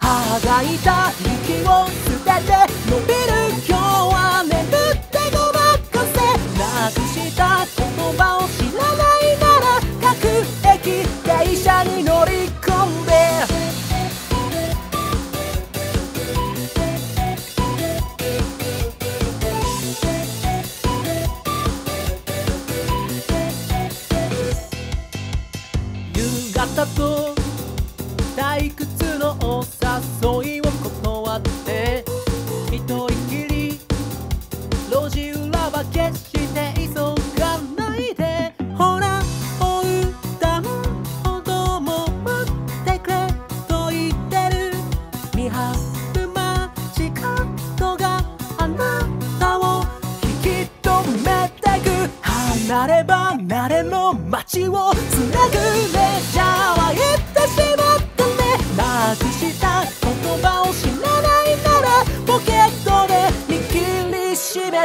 歯がいた息を捨てて伸びる今日は眠ってごまかせなくした言葉を知らないなら各駅停車に乗り込んで夕方と退屈お誘いを断って一人きり路地裏は決して急がないでほらお歌ほども待ってくれと言ってる見張る街角があなたを引き止めてく離れ離れの街をつなぐレジャーは行ってしまったなくした言葉を知らないならポケットで握りしめ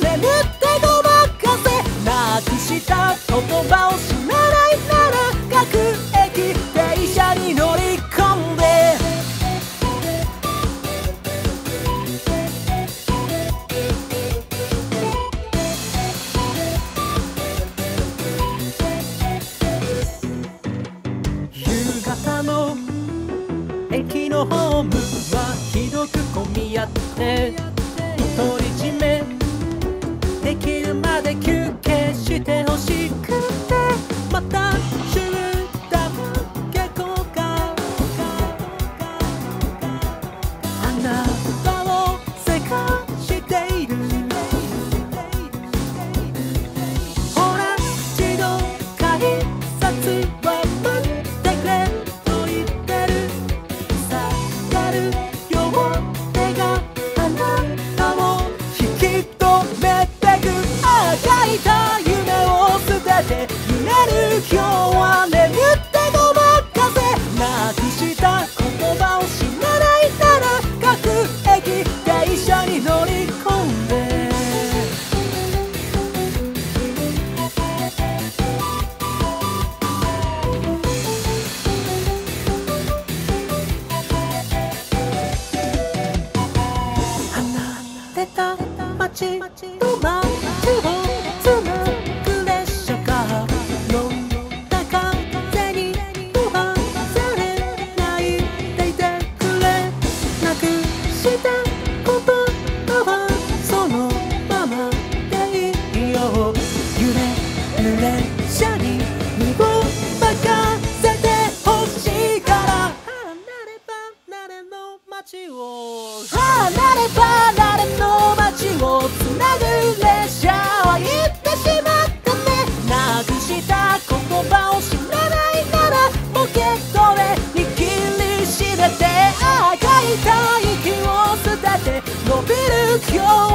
眠ってごまかせなくした言葉を知らないなら各駅停車に乗り込んで駅のホームはひどく混み合って独り占めできるまで休憩してほしくてまた集団下校かあなたをせかしているほら自動改札は待ってくれ今日は眠ってごまかせなくした言葉を知らないなら各駅停車に乗り込んで離れた街と街をYo